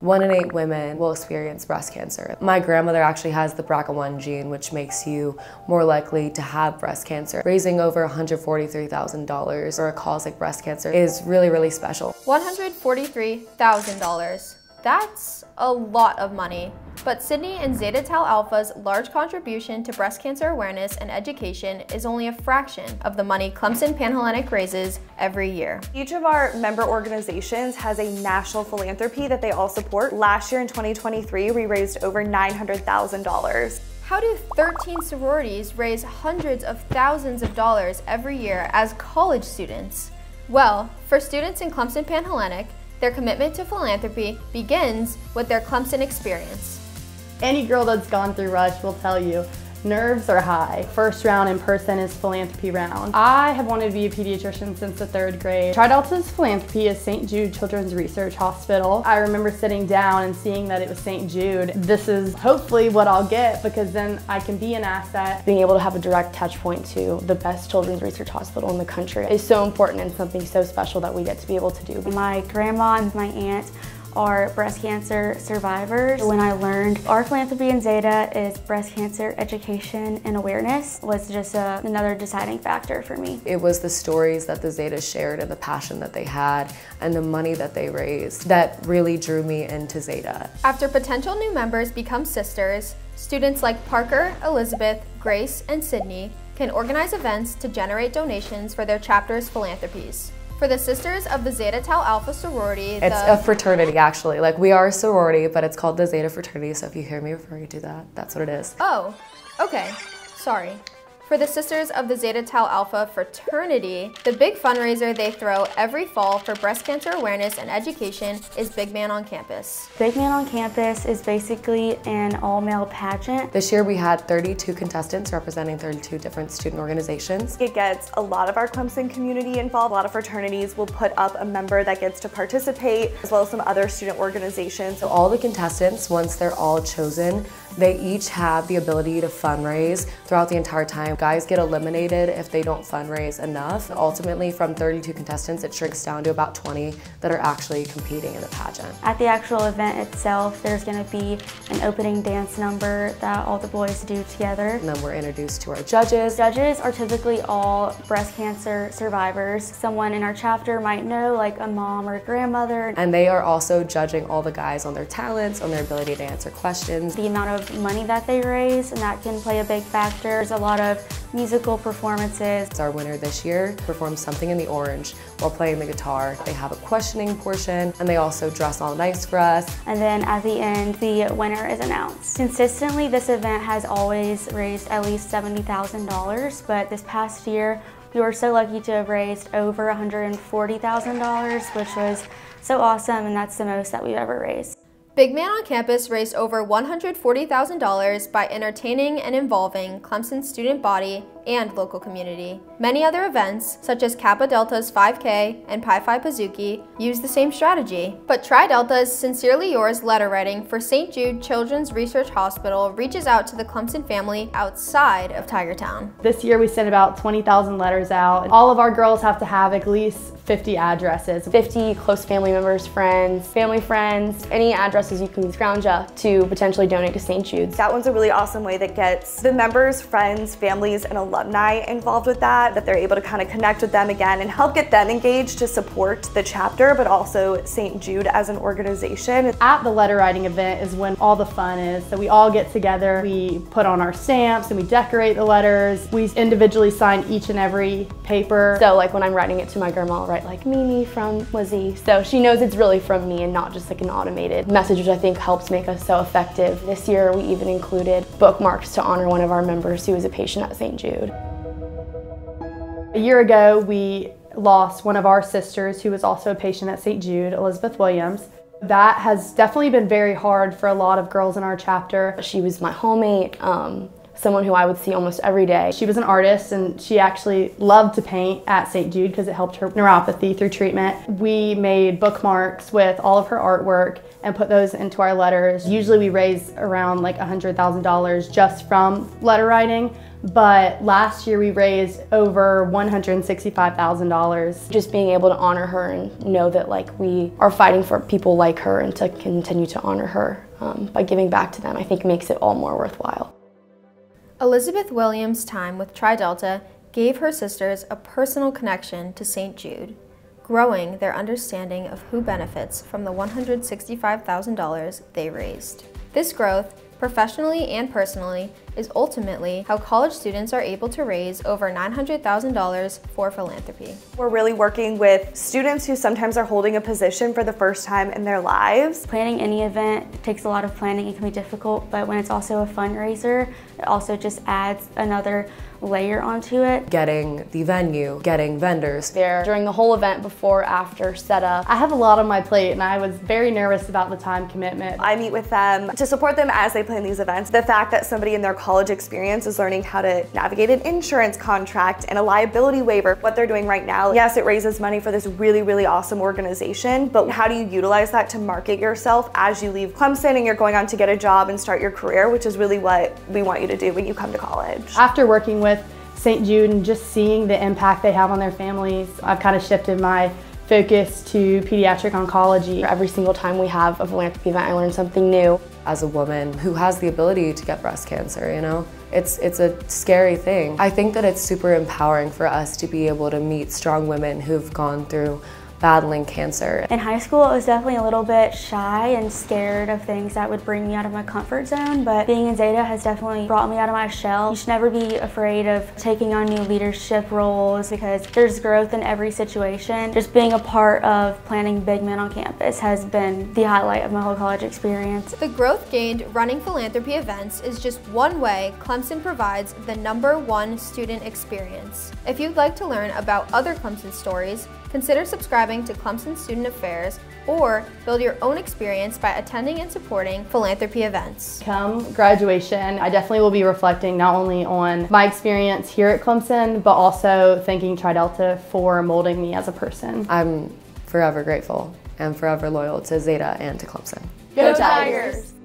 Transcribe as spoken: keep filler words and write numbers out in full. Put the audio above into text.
One in eight women will experience breast cancer. My grandmother actually has the B R C A one gene, which makes you more likely to have breast cancer. Raising over one hundred forty-three thousand dollars for a cause like breast cancer is really, really special. one hundred forty-three thousand dollars. That's a lot of money. But Sydney and Zeta Tau Alpha's large contribution to breast cancer awareness and education is only a fraction of the money Clemson Panhellenic raises every year. Each of our member organizations has a national philanthropy that they all support. Last year in twenty twenty-three, we raised over nine hundred thousand dollars. How do thirteen sororities raise hundreds of thousands of dollars every year as college students? Well, for students in Clemson Panhellenic, their commitment to philanthropy begins with their Clemson experience. Any girl that's gone through Rush will tell you, nerves are high. First round in person is philanthropy round. I have wanted to be a pediatrician since the third grade. Tried out this philanthropy is Saint Jude Children's Research Hospital. I remember sitting down and seeing that it was Saint Jude. This is hopefully what I'll get, because then I can be an asset. Being able to have a direct touch point to the best children's research hospital in the country is so important and something so special that we get to be able to do. My grandma and my aunt are breast cancer survivors. When I learned our philanthropy in Zeta is breast cancer education and awareness was just a, another deciding factor for me. It was the stories that the Zeta shared and the passion that they had and the money that they raised that really drew me into Zeta. After potential new members become sisters, students like Parker, Elizabeth, Grace, and Sydney can organize events to generate donations for their chapter's philanthropies. For the sisters of the Zeta Tau Alpha sorority, it's a fraternity actually. Like, we are a sorority, but it's called the Zeta fraternity, so if you hear me referring to that, that's what it is. Oh, okay, sorry. For the sisters of the Zeta Tau Alpha fraternity, the big fundraiser they throw every fall for breast cancer awareness and education is Big Man on Campus. Big Man on Campus is basically an all-male pageant. This year we had thirty-two contestants representing thirty-two different student organizations. It gets a lot of our Clemson community involved. A lot of fraternities will put up a member that gets to participate, as well as some other student organizations. So all the contestants, once they're all chosen, they each have the ability to fundraise throughout the entire time. Guys get eliminated if they don't fundraise enough. Ultimately, from thirty-two contestants, it shrinks down to about twenty that are actually competing in the pageant. At the actual event itself, there's going to be an opening dance number that all the boys do together. And then we're introduced to our judges. Judges are typically all breast cancer survivors. Someone in our chapter might know, like a mom or a grandmother. And they are also judging all the guys on their talents, on their ability to answer questions. The amount of money that they raise, and that can play a big factor. There's a lot of musical performances. Our winner this year performs Something in the Orange while playing the guitar. They have a questioning portion, and they also dress all nice for us. And then at the end, the winner is announced. Consistently, this event has always raised at least seventy thousand dollars, but this past year, we were so lucky to have raised over one hundred forty thousand dollars, which was so awesome, and that's the most that we've ever raised. Big Man on Campus raised over one hundred forty thousand dollars by entertaining and involving Clemson's student body and local community. Many other events, such as Kappa Delta's five K and Pi Phi Pazuki, use the same strategy. But Tri Delta's Sincerely Yours letter writing for Saint Jude Children's Research Hospital reaches out to the Clemson family outside of Tigertown. This year we sent about twenty thousand letters out. All of our girls have to have at least fifty addresses. fifty close family members, friends, family friends, any addresses you can scrounge up to potentially donate to Saint Jude's. That one's a really awesome way that gets the members, friends, families, and a lot alumni involved with that, that they're able to kind of connect with them again and help get them engaged to support the chapter, but also Saint Jude as an organization. At the letter writing event is when all the fun is. So we all get together, we put on our stamps and we decorate the letters. We individually sign each and every paper. So like when I'm writing it to my grandma, I'll write like Mimi from Lizzie. So she knows it's really from me and not just like an automated message, which I think helps make us so effective. This year we even included bookmarks to honor one of our members who was a patient at Saint Jude. A year ago, we lost one of our sisters who was also a patient at Saint Jude, Elizabeth Williams. That has definitely been very hard for a lot of girls in our chapter. She was my homemate. Um, someone who I would see almost every day. She was an artist, and she actually loved to paint at Saint Jude because it helped her neuropathy through treatment. We made bookmarks with all of her artwork and put those into our letters. Usually we raise around like one hundred thousand dollars just from letter writing, but last year we raised over one hundred sixty-five thousand dollars. Just being able to honor her and know that like we are fighting for people like her and to continue to honor her um, by giving back to them, I think makes it all more worthwhile. Elizabeth Williams' time with Tri Delta gave her sisters a personal connection to Saint Jude, growing their understanding of who benefits from the one hundred sixty-five thousand dollars they raised. This growth, professionally and personally, is ultimately how college students are able to raise over nine hundred thousand dollars for philanthropy. We're really working with students who sometimes are holding a position for the first time in their lives. Planning any event takes a lot of planning. It can be difficult, but when it's also a fundraiser, it also just adds another layer onto it. Getting the venue, getting vendors. There during the whole event, before, after, setup. I have a lot on my plate and I was very nervous about the time commitment. I meet with them to support them as they plan these events. The fact that somebody in their college experience is learning how to navigate an insurance contract and a liability waiver, what they're doing right now. Yes, it raises money for this really, really awesome organization, but how do you utilize that to market yourself as you leave Clemson and you're going on to get a job and start your career, which is really what we want you to do when you come to college. After working with Saint Jude and just seeing the impact they have on their families, I've kind of shifted my focus to pediatric oncology. Every single time we have a philanthropy event, I learn something new. As a woman who has the ability to get breast cancer, you know, it's, it's a scary thing. I think that it's super empowering for us to be able to meet strong women who've gone through battling cancer. In high school, I was definitely a little bit shy and scared of things that would bring me out of my comfort zone, but being in Zeta has definitely brought me out of my shell. You should never be afraid of taking on new leadership roles because there's growth in every situation. Just being a part of planning Big Man on Campus has been the highlight of my whole college experience. The growth gained running philanthropy events is just one way Clemson provides the number one student experience. If you'd like to learn about other Clemson stories, consider subscribing to Clemson Student Affairs or build your own experience by attending and supporting philanthropy events. Come graduation, I definitely will be reflecting not only on my experience here at Clemson, but also thanking Tri Delta for molding me as a person. I'm forever grateful and forever loyal to Zeta and to Clemson. Go Tigers!